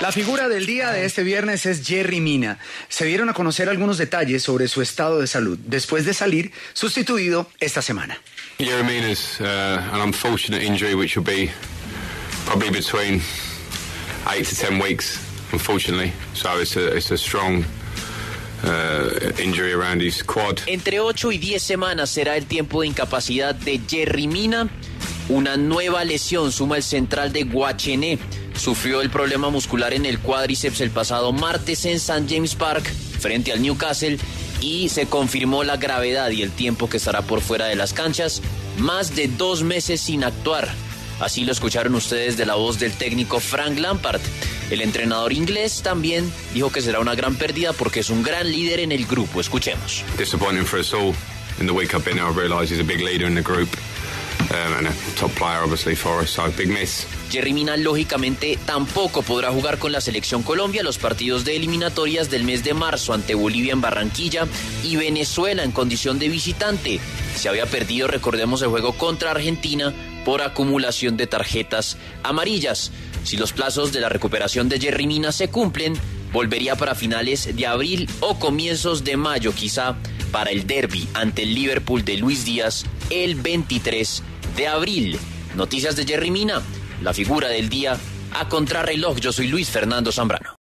La figura del día de este viernes es Yerry Mina. Se dieron a conocer algunos detalles sobre su estado de salud después de salir sustituido esta semana. Yerry Mina's an unfortunate injury which will be probably between 8 to 10 weeks, unfortunately. So it's a strong injury around his quad. Entre 8 y 10 semanas será el tiempo de incapacidad de Yerry Mina. Una nueva lesión suma el central de Guachené. Sufrió el problema muscular en el cuádriceps el pasado martes en St. James Park frente al Newcastle y se confirmó la gravedad y el tiempo que estará por fuera de las canchas, más de 2 meses sin actuar. Así lo escucharon ustedes de la voz del técnico Frank Lampard. El entrenador inglés también dijo que será una gran pérdida porque es un gran líder en el grupo. Escuchemos. Disappointing for us all. In the week I've been now, I've realized he's a big leader in the group. And a top player obviously for us, so big miss. Yerry Mina lógicamente tampoco podrá jugar con la selección Colombia los partidos de eliminatorias del mes de marzo ante Bolivia en Barranquilla y Venezuela en condición de visitante. Se había perdido, recordemos, el juego contra Argentina por acumulación de tarjetas amarillas. Si los plazos de la recuperación de Yerry Mina se cumplen, volvería para finales de abril o comienzos de mayo, quizá para el derbi ante el Liverpool de Luis Díaz el 23 de abril. Noticias de Yerry Mina, la figura del día a contrarreloj. Yo soy Luis Fernando Zambrano.